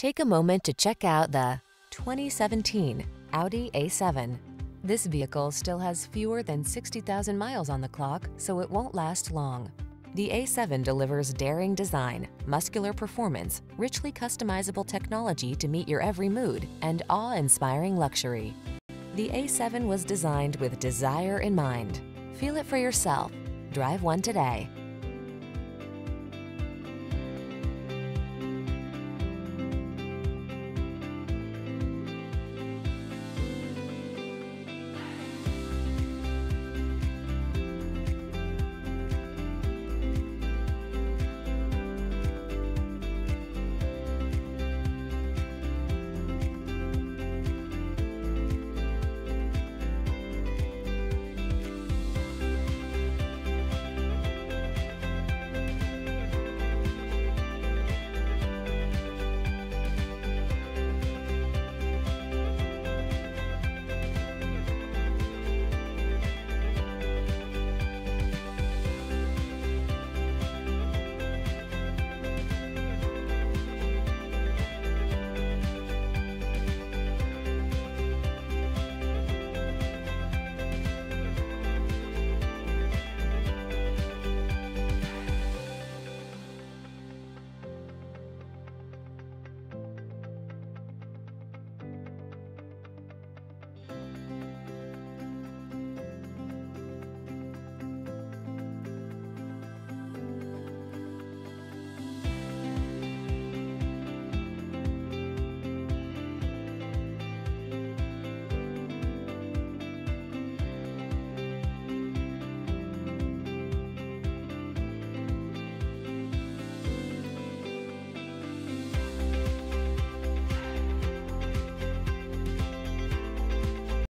Take a moment to check out the 2017 Audi A7. This vehicle still has fewer than 60,000 miles on the clock, so it won't last long. The A7 delivers daring design, muscular performance, richly customizable technology to meet your every mood, and awe-inspiring luxury. The A7 was designed with desire in mind. Feel it for yourself. Drive one today.